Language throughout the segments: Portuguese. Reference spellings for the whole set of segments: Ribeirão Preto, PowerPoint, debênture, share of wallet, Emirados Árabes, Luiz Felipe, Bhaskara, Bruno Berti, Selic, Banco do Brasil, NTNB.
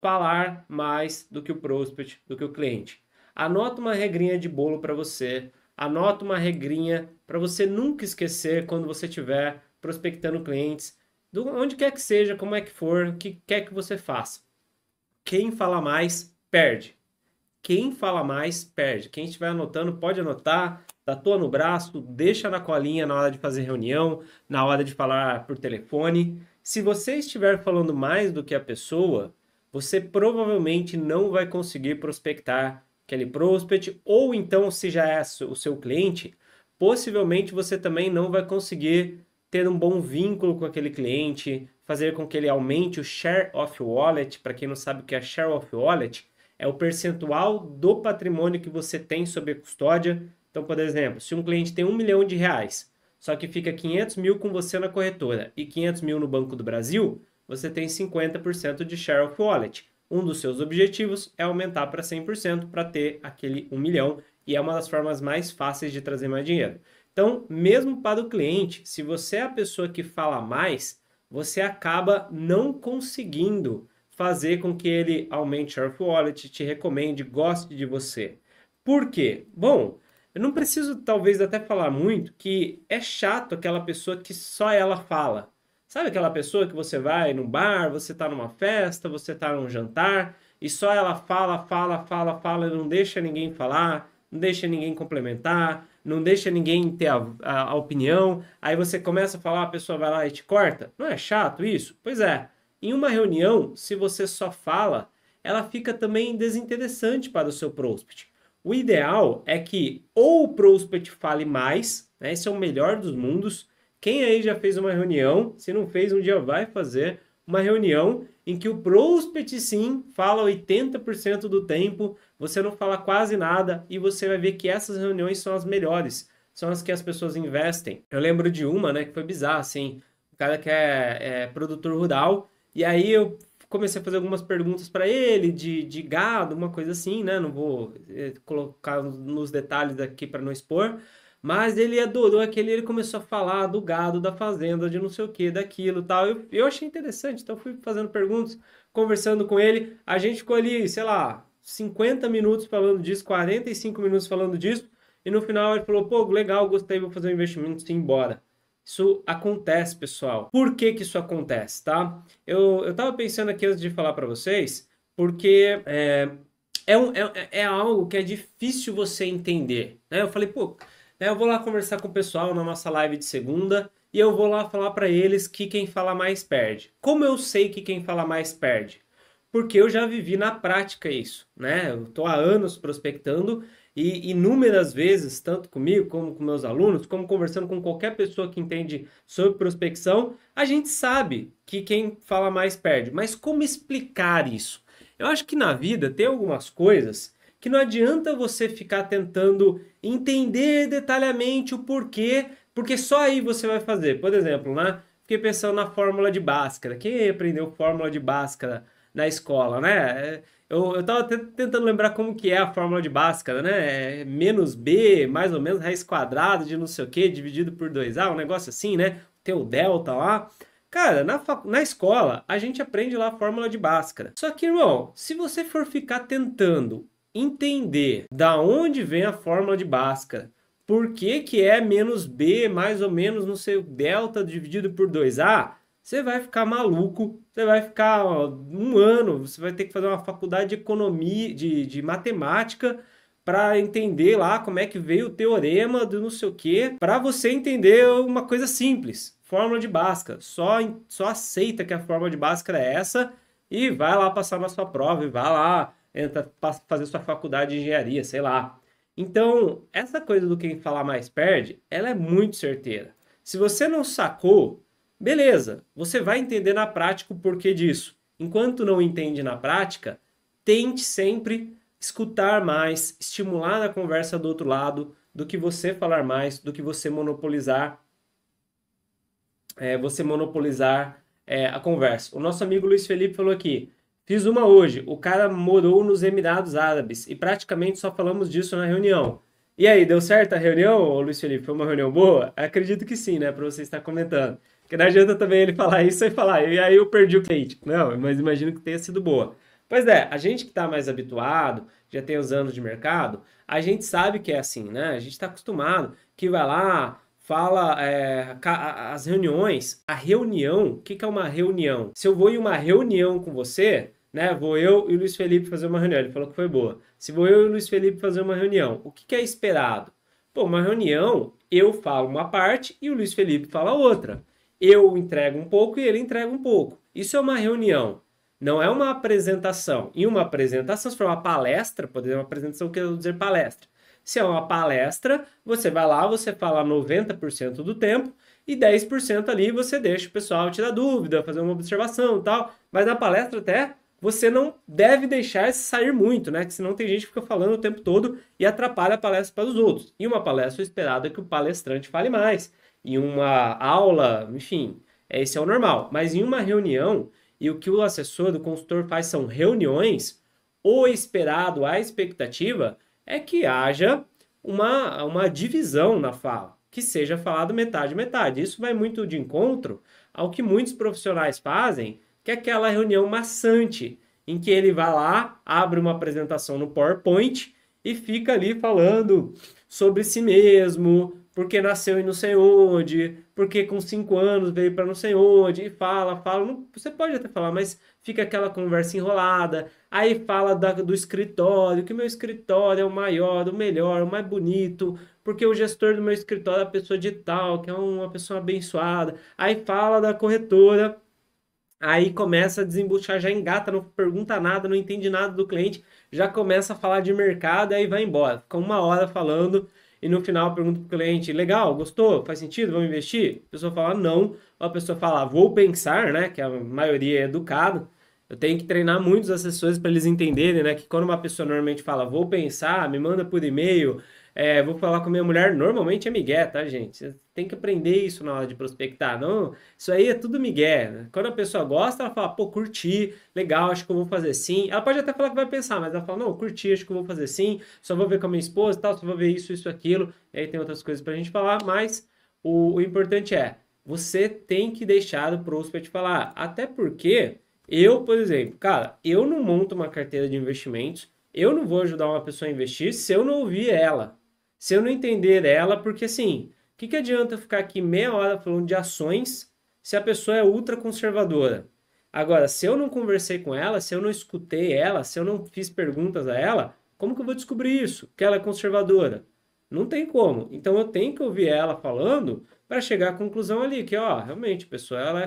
falar mais do que o prospect, do que o cliente. Anota uma regrinha de bolo para você, anota uma regrinha para você nunca esquecer quando você estiver prospectando clientes, onde quer que seja, como é que for, o que quer que você faça. Quem fala mais, perde. Quem fala mais, perde. Quem estiver anotando, pode anotar, tatua no braço, deixa na colinha na hora de fazer reunião, na hora de falar por telefone. Se você estiver falando mais do que a pessoa, você provavelmente não vai conseguir prospectar aquele prospect, ou então, se já é o seu cliente, possivelmente você também não vai conseguir ter um bom vínculo com aquele cliente, fazer com que ele aumente o share of wallet. Para quem não sabe o que é share of wallet, é o percentual do patrimônio que você tem sob custódia. Então, por exemplo, se um cliente tem R$1 milhão, só que fica 500 mil com você na corretora e 500 mil no Banco do Brasil, você tem 50% de share of wallet. Um dos seus objetivos é aumentar para 100% para ter aquele 1 milhão, e é uma das formas mais fáceis de trazer mais dinheiro. Então, mesmo para o cliente, se você é a pessoa que fala mais, você acaba não conseguindo fazer com que ele aumente share of wallet, te recomende, goste de você. Por quê? Bom, eu não preciso talvez até falar muito que é chato aquela pessoa que só ela fala. Sabe aquela pessoa que você vai num bar, você está numa festa, você está num jantar e só ela fala, fala, fala, fala e não deixa ninguém falar, não deixa ninguém complementar, não deixa ninguém ter a opinião. Aí você começa a falar, a pessoa vai lá e te corta. Não é chato isso? Pois é. Em uma reunião, se você só fala, ela fica também desinteressante para o seu prospect. O ideal é que ou o prospect fale mais, né? Esse é o melhor dos mundos. Quem aí já fez uma reunião, se não fez, um dia vai fazer uma reunião em que o prospect sim fala 80% do tempo, você não fala quase nada e você vai ver que essas reuniões são as melhores, são as que as pessoas investem. Eu lembro de uma, né, que foi bizarra, assim, o cara que é produtor rural, e aí eu comecei a fazer algumas perguntas para ele de gado, uma coisa assim, né, não vou colocar nos detalhes aqui para não expor, mas ele adorou aquele, ele começou a falar do gado, da fazenda, de não sei o que, daquilo e tal. Eu achei interessante, então fui fazendo perguntas, conversando com ele. A gente ficou ali, sei lá, 50 minutos falando disso, 45 minutos falando disso. E no final ele falou, pô, legal, gostei, vou fazer um investimento e ir embora. Isso acontece, pessoal. Por que que isso acontece, tá? Eu tava pensando aqui antes de falar para vocês, porque é algo que é difícil você entender, né? Eu falei, pô... Eu vou lá conversar com o pessoal na nossa live de segunda e eu vou lá falar para eles que quem fala mais perde. Como eu sei que quem fala mais perde? Porque eu já vivi na prática isso, né? Eu estou há anos prospectando e inúmeras vezes, tanto comigo como com meus alunos, como conversando com qualquer pessoa que entende sobre prospecção, a gente sabe que quem fala mais perde. Mas como explicar isso? Eu acho que na vida tem algumas coisas que não adianta você ficar tentando entender detalhadamente o porquê, porque só aí você vai fazer. Por exemplo, né? Fiquei pensando na fórmula de Bhaskara. Quem aprendeu fórmula de Bhaskara na escola, né? Eu estava tentando lembrar como que é a fórmula de Bhaskara, né? É menos B, mais ou menos, raiz quadrada de não sei o quê, dividido por 2A, um negócio assim, né? Tem o delta lá. Cara, na escola, a gente aprende lá a fórmula de Bhaskara. Só que, irmão, se você for ficar tentando entender da onde vem a fórmula de Bhaskara, por que que é menos B mais ou menos, não sei, delta dividido por 2A, você vai ficar maluco, você vai ficar um ano, você vai ter que fazer uma faculdade de economia, de matemática, para entender lá como é que veio o teorema do não sei o que, para você entender uma coisa simples, fórmula de Bhaskara. Só aceita que a fórmula de Bhaskara é essa e vai lá passar na sua prova e vai lá entra fazer sua faculdade de engenharia, sei lá. Então, essa coisa do quem falar mais perde, ela é muito certeira. Se você não sacou, beleza, você vai entender na prática o porquê disso. Enquanto não entende na prática, tente sempre escutar mais, estimular a conversa do outro lado, do que você falar mais, do que você monopolizar, a conversa. O nosso amigo Luiz Felipe falou aqui, fiz uma hoje, o cara morou nos Emirados Árabes e praticamente só falamos disso na reunião. E aí, deu certo a reunião, Luiz Felipe? Foi uma reunião boa? Acredito que sim, né? Para você estar comentando. Porque não adianta também ele falar isso e falar, e aí eu perdi o cliente. Não, mas imagino que tenha sido boa. Pois é, a gente que está mais habituado, já tem os anos de mercado, a gente sabe que é assim, né? A gente está acostumado, que vai lá, fala as reuniões. A reunião, o que, que é uma reunião? Se eu vou em uma reunião com você, né? Vou eu e o Luiz Felipe fazer uma reunião, ele falou que foi boa. Se vou eu e o Luiz Felipe fazer uma reunião, o que, que é esperado? Pô, uma reunião, eu falo uma parte e o Luiz Felipe fala outra. Eu entrego um pouco e ele entrega um pouco. Isso é uma reunião. Não é uma apresentação. E uma apresentação, se for uma palestra, pode ser uma apresentação, que eu vou dizer palestra. Se é uma palestra, você vai lá, você fala 90% do tempo e 10% ali você deixa o pessoal tirar dúvida, fazer uma observação e tal. Mas na palestra até você não deve deixar sair muito, né? Que senão tem gente que fica falando o tempo todo e atrapalha a palestra para os outros. E uma palestra, o esperado é que o palestrante fale mais. Em uma aula, enfim, esse é o normal. Mas em uma reunião... E o que o assessor do consultor faz são reuniões, o esperado, a expectativa, é que haja uma divisão na fala, que seja falado metade-metade. Isso vai muito de encontro ao que muitos profissionais fazem, que é aquela reunião maçante, em que ele vai lá, abre uma apresentação no PowerPoint e fica ali falando sobre si mesmo, porque nasceu em não sei onde, porque com 5 anos veio para não sei onde, e fala, não, você pode até falar, mas fica aquela conversa enrolada, aí fala do escritório, que meu escritório é o maior, o melhor, o mais bonito, porque o gestor do meu escritório é a pessoa de tal, que é uma pessoa abençoada, aí fala da corretora, aí começa a desembuchar, já engata, não pergunta nada, não entende nada do cliente, já começa a falar de mercado, aí vai embora, fica 1 hora falando, e no final pergunta para o cliente, legal, gostou, faz sentido, vamos investir? A pessoa fala não, a pessoa fala, vou pensar, né, que a maioria é educado. Eu tenho que treinar muitos assessores para eles entenderem, né, que quando uma pessoa normalmente fala, vou pensar, me manda por e-mail, vou falar com minha mulher, normalmente é migué, tá, gente? Você tem que aprender isso na hora de prospectar, não, isso aí é tudo migué, né? Quando a pessoa gosta, ela fala, pô, curti, legal, acho que eu vou fazer sim. Ela pode até falar que vai pensar, mas ela fala, não, curti, acho que eu vou fazer sim, só vou ver com a minha esposa e tal, só vou ver isso, isso, aquilo. E aí tem outras coisas pra gente falar, mas o importante é, você tem que deixar o prospect falar, até porque eu, por exemplo, cara, eu não monto uma carteira de investimentos, eu não vou ajudar uma pessoa a investir se eu não ouvir ela. Se eu não entender ela, porque assim, o que adianta eu ficar aqui meia hora falando de ações se a pessoa é ultra conservadora? Agora, se eu não conversei com ela, se eu não escutei ela, se eu não fiz perguntas a ela, como que eu vou descobrir isso? Que ela é conservadora? Não tem como. Então, eu tenho que ouvir ela falando para chegar à conclusão ali, que ó, realmente, a pessoa ela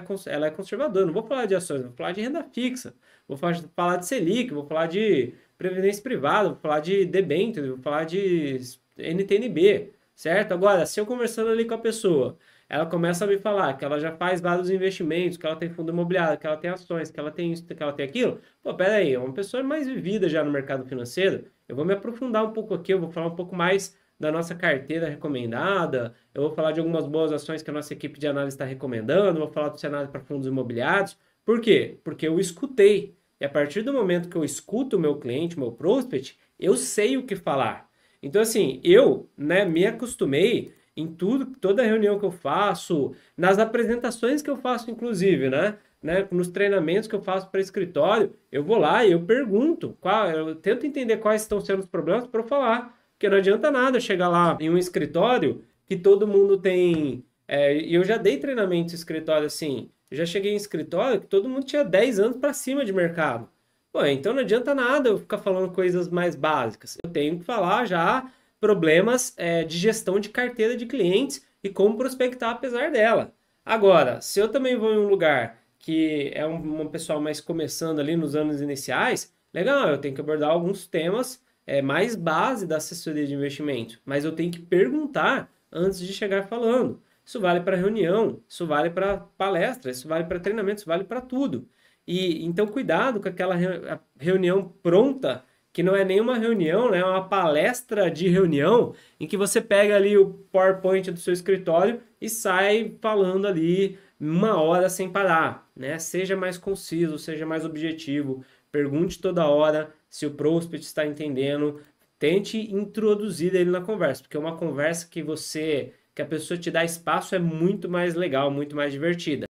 é conservadora. Não vou falar de ações, vou falar de renda fixa, vou falar de Selic, vou falar de previdência privada, vou falar de debênture, vou falar de NTNB, certo? Agora, se eu conversando ali com a pessoa, ela começa a me falar que ela já faz vários investimentos, que ela tem fundo imobiliário, que ela tem ações, que ela tem isso, que ela tem aquilo. Pô, pera aí, é uma pessoa mais vivida já no mercado financeiro, eu vou me aprofundar um pouco aqui, eu vou falar um pouco mais da nossa carteira recomendada, eu vou falar de algumas boas ações que a nossa equipe de análise está recomendando, vou falar do cenário para fundos imobiliários. Por quê? Porque eu escutei. E a partir do momento que eu escuto o meu cliente, meu prospect, eu sei o que falar. Então, assim, eu, né, me acostumei em tudo, toda reunião que eu faço, nas apresentações que eu faço, inclusive, né, nos treinamentos que eu faço para escritório, eu vou lá e eu pergunto, eu tento entender quais estão sendo os problemas para eu falar, porque não adianta nada chegar lá em um escritório que todo mundo tem... E eu já dei treinamento em escritório assim, eu já cheguei em escritório que todo mundo tinha 10 anos para cima de mercado. Pô, então não adianta nada eu ficar falando coisas mais básicas. Eu tenho que falar já problemas de gestão de carteira de clientes e como prospectar apesar dela. Agora, se eu também vou em um lugar que é um pessoal mais começando ali nos anos iniciais, legal, eu tenho que abordar alguns temas mais base da assessoria de investimento, mas eu tenho que perguntar antes de chegar falando. Isso vale para reunião, isso vale para palestra, isso vale para treinamento, isso vale para tudo. E então cuidado com aquela reunião pronta, que não é nenhuma reunião, né? É uma palestra de reunião em que você pega ali o PowerPoint do seu escritório e sai falando ali 1 hora sem parar, né? Seja mais conciso, seja mais objetivo, pergunte toda hora se o prospect está entendendo, tente introduzir ele na conversa, porque uma conversa que a pessoa te dá espaço é muito mais legal, muito mais divertida.